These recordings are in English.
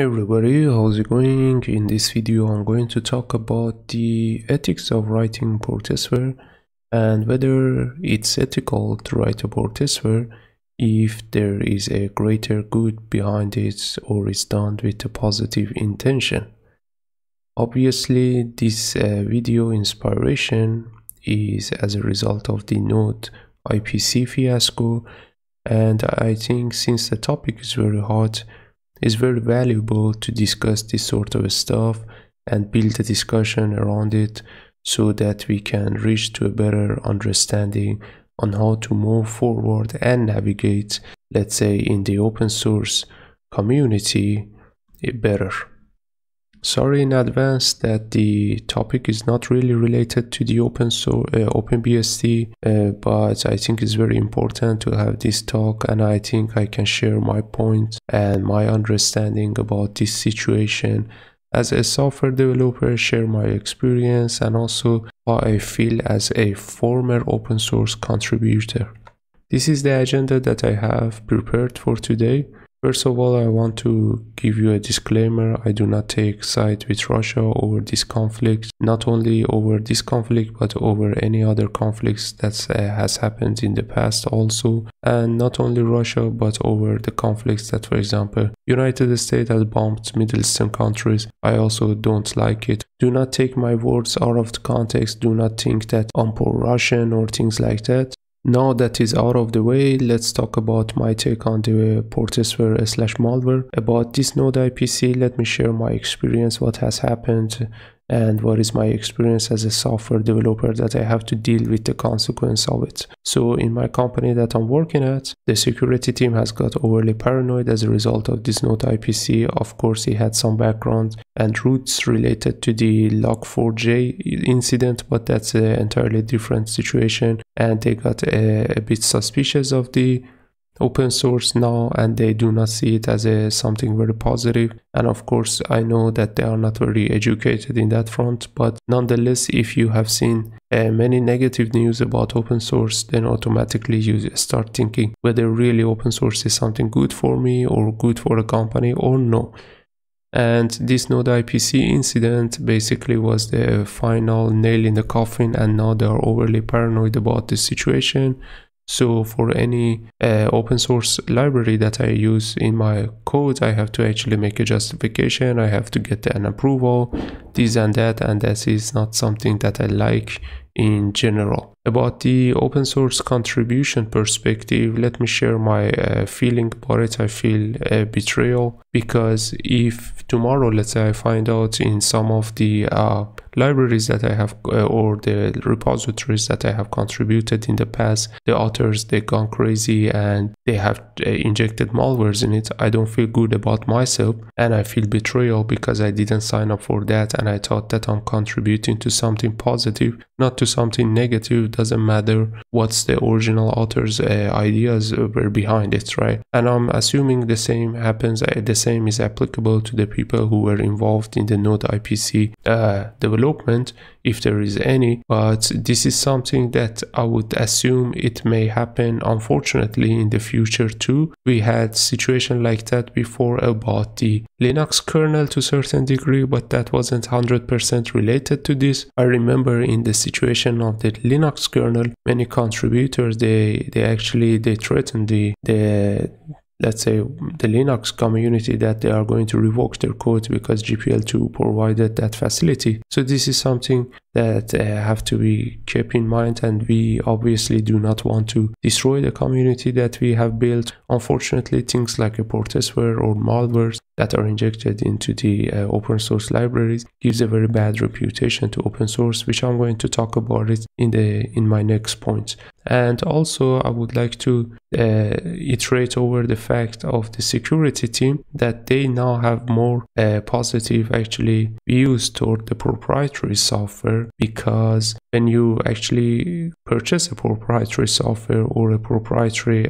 Everybody, how's it going? In this video I'm going to talk about the ethics of writing protestware and whether it's ethical to write a protestware if there is a greater good behind it or is done with a positive intention. Obviously this video inspiration is as a result of the node-ipc fiasco, and I think since the topic is very hot, it's very valuable to discuss this sort of stuff and build a discussion around it so that we can reach to a better understanding on how to move forward and navigate, let's say, in the open source community better. Sorry in advance that the topic is not really related to the OpenBSD, but I think it's very important to have this talk, and I think I can share my points and my understanding about this situation as a software developer, share my experience, and also how I feel as a former open source contributor. This is the agenda that I have prepared for today. First of all, I want to give you a disclaimer. I do not take side with Russia over this conflict, not only over this conflict, but over any other conflicts that has happened in the past also. And not only Russia, but over the conflicts that, for example, United States has bombed Middle Eastern countries. I also don't like it. Do not take my words out of the context. Do not think that I'm pro-Russian or things like that. Now that is out of the way, let's talk about my take on the protestware/malware. About this node-ipc, let me share my experience, what has happened, and what is my experience as a software developer that I have to deal with the consequence of it. So in my company that I'm working at, the security team has got overly paranoid as a result of this node-ipc. Of course, he had some background and roots related to the Log4j incident, but that's an entirely different situation, and they got a bit suspicious of the open source now, and they do not see it as a something very positive. And of course I know that they are not very educated in that front, but nonetheless, if you have seen many negative news about open source, then automatically you start thinking whether really open source is something good for me or good for a company or no. And this node-ipc incident basically was the final nail in the coffin, and now they are overly paranoid about the situation. So for any open source library that I use in my code, I have to actually make a justification. I have to get an approval, this and that is not something that I like in general. About the open source contribution perspective, let me share my feeling about it. I feel a betrayal, because if tomorrow, let's say, I find out in some of the libraries that I have or the repositories that I have contributed in the past, the authors, they gone crazy and they have injected malwares in it, I don't feel good about myself, and I feel betrayal because I didn't sign up for that, and I thought that I'm contributing to something positive, not to something negative. Doesn't matter what's the original author's ideas were behind it, right? And I'm assuming the same happens, the same is applicable to the people who were involved in the node-ipc development, if there is any. But this is something that I would assume it may happen, unfortunately, in the future too. We had situation like that before about the Linux kernel to a certain degree, but that wasn't 100% related to this. I remember in the situation of the Linux kernel, many contributors, they threatened the let's say the Linux community that they are going to revoke their code because GPL2 provided that facility. So this is something that have to be kept in mind, and we obviously do not want to destroy the community that we have built. Unfortunately, things like a protestware or malwares that are injected into the open source libraries gives a very bad reputation to open source, which I'm going to talk about it in my next point. And also I would like to iterate over the fact of the security team that they now have more positive actually views toward the proprietary software, because when you actually purchase a proprietary software or a proprietary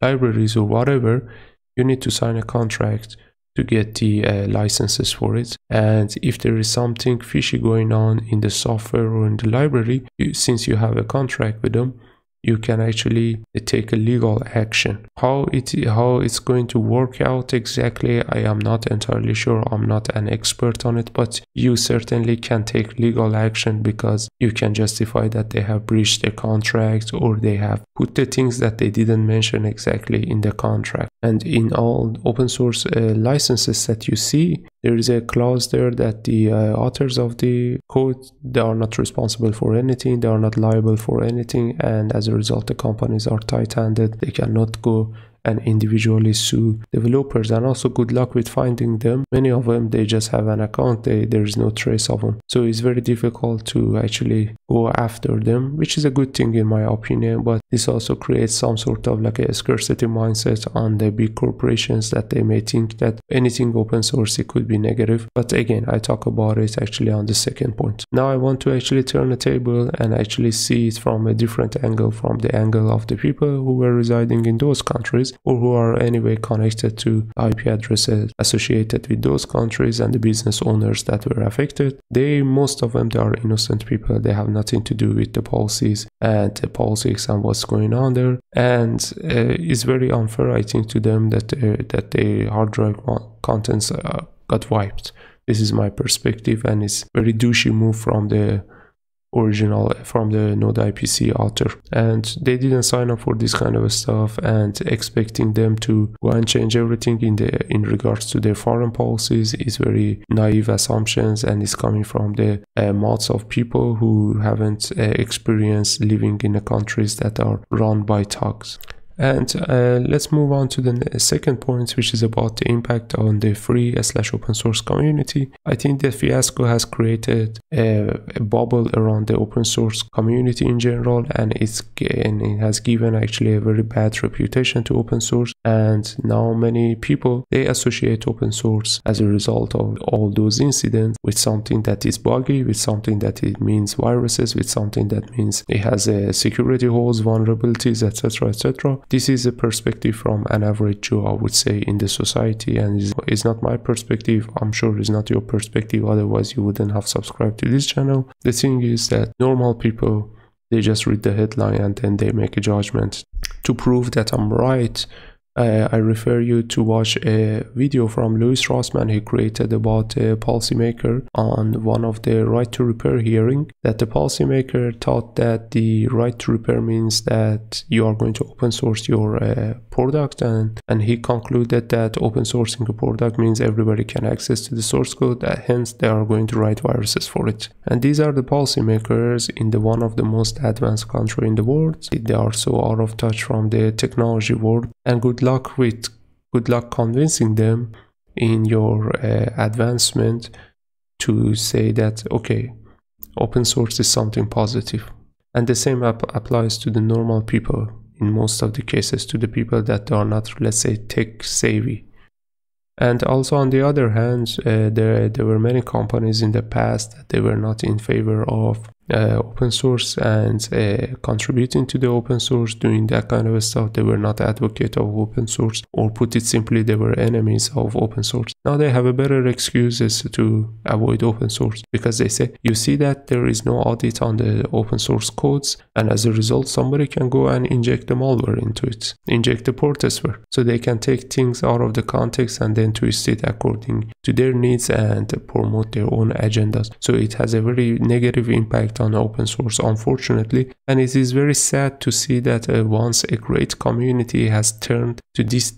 libraries or whatever, you need to sign a contract to get the licenses for it. And if there is something fishy going on in the software or in the library, since you have a contract with them, you can actually take a legal action. How it's going to work out exactly, I am not entirely sure. I'm not an expert on it, but you certainly can take legal action because you can justify that they have breached the contract or they have put the things that they didn't mention exactly in the contract. And in all open source licenses that you see, there is a clause there that the authors of the code, they are not responsible for anything, they are not liable for anything, and as a result the companies are tight-handed. They cannot go and individually sue developers, and also good luck with finding them. Many of them, they just have an account, there is no trace of them, so it's very difficult to actually go after them, which is a good thing in my opinion. But this also creates some sort of like a scarcity mindset on the big corporations, that they may think that anything open source, it could be negative. But again, I talk about it actually on the second point. Now I want to actually turn the table and actually see it from a different angle, from the angle of the people who were residing in those countries, or who are anyway connected to IP addresses associated with those countries, and the business owners that were affected. Most of them, they are innocent people. They have nothing to do with the policies and the politics and what's going on there. And it's very unfair, I think, to them that the hard drive contents got wiped. This is my perspective, and it's very douchey move from the node-ipc author, and they didn't sign up for this kind of stuff, and expecting them to go and change everything in regards to their foreign policies is very naive assumptions, and it's coming from the mouths of people who haven't experienced living in the countries that are run by thugs. And let's move on to the second point, which is about the impact on the free/open source community. I think the fiasco has created a bubble around the open source community in general, and it has given actually a very bad reputation to open source. And now many people, they associate open source as a result of all those incidents with something that is buggy, with something that it means viruses, with something that means it has security holes, vulnerabilities, etc., etc. This is a perspective from an average Joe, I would say, in the society, and it's not my perspective. I'm sure it's not your perspective, otherwise you wouldn't have subscribed to this channel. The thing is that normal people, they just read the headline and then they make a judgment. To prove that I'm right, I refer you to watch a video from Louis Rossman he created about a policymaker on one of the right to repair hearing, that the policymaker thought that the right to repair means that you are going to open source your product, and he concluded that open sourcing a product means everybody can access to the source code, hence they are going to write viruses for it. And these are the policymakers in the one of the most advanced country in the world. They are so out of touch from the technology world, and good luck convincing them in your advancement to say that okay, open source is something positive. And the same applies to the normal people in most of the cases, to the people that are not, let's say, tech savvy. And also on the other hand, there were many companies in the past that they were not in favor of open source and contributing to the open source, doing that kind of stuff. They were not advocates of open source, or put it simply, they were enemies of open source. Now they have a better excuses to avoid open source, because they say, you see that there is no audit on the open source codes, and as a result somebody can go and inject the malware into it, inject the protestware, so they can take things out of the context and then twist it according to their needs and promote their own agendas. So it has a very negative impact on open source, unfortunately, and it is very sad to see that once a great community has turned to this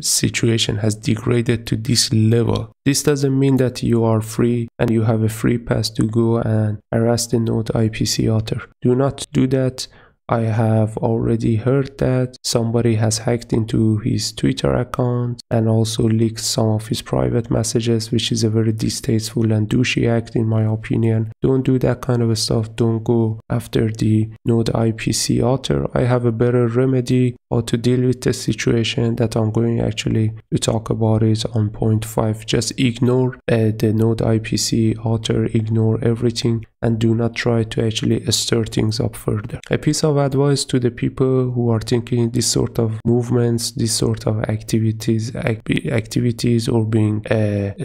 situation, has degraded to this level. This doesn't mean that you are free and you have a free pass to go and harass the node-ipc author. Do not do that. I have already heard that somebody has hacked into his Twitter account and also leaked some of his private messages, which is a very distasteful and douchey act in my opinion. Don't do that kind of stuff. Don't go after the node-ipc author. I have a better remedy how to deal with the situation that I'm going actually to talk about it on point 5. Just ignore the node-ipc author, ignore everything, and do not try to actually stir things up further. A piece of advice to the people who are thinking this sort of movements, this sort of activities or being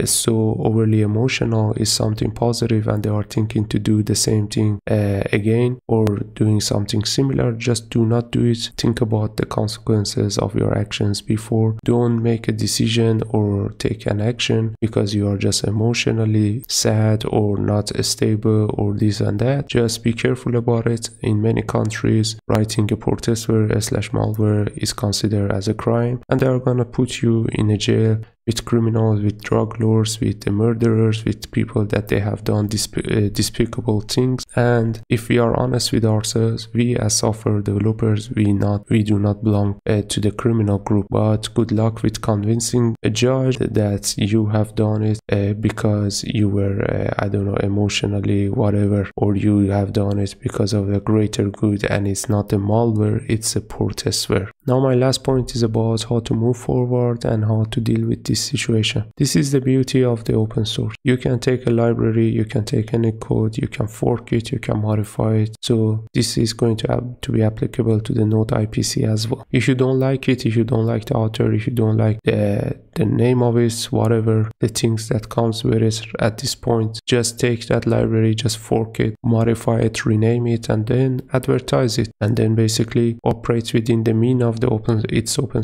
so overly emotional is something positive, and they are thinking to do the same thing again or doing something similar, just do not do it. Think about the consequences of your actions before. Don't make a decision or take an action because you are just emotionally sad or not stable or this and that. Just be careful about it. In many countries, writing a protestware/malware is considered as a crime, and they are gonna put you in a jail with criminals, with drug lords, with the murderers, with people that they have done despicable things. And if we are honest with ourselves, we as software developers, we do not belong to the criminal group. But good luck with convincing a judge that you have done it because you were, I don't know, emotionally whatever, or you have done it because of a greater good, and it's not a malware, it's a protestware. Now my last point is about how to move forward and how to deal with this situation. This is the beauty of the open source. You can take a library, you can take any code, you can fork it, you can modify it. So this is going to be applicable to the node-ipc as well. If you don't like it, if you don't like the author, if you don't like the name of it, whatever the things that comes with it at this point, just take that library, just fork it, modify it, rename it, and then advertise it, and then basically operate within the mean of the open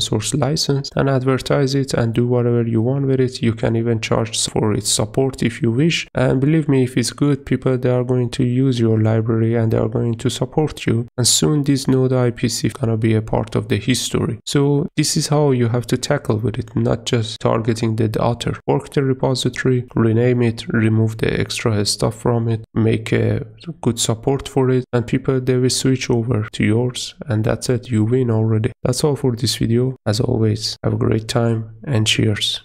source license and advertise it and do whatever you want with it. You can even charge for its support if you wish, and believe me, if it's good, people, they are going to use your library and they are going to support you, and soon this node-ipc is gonna be a part of the history. So this is how you have to tackle with it, not just targeting the author. Fork the repository, rename it, remove the extra stuff from it, make a good support for it, and people, they will switch over to yours, and that's it. You win already. That's all for this video. As always, have a great time and cheers.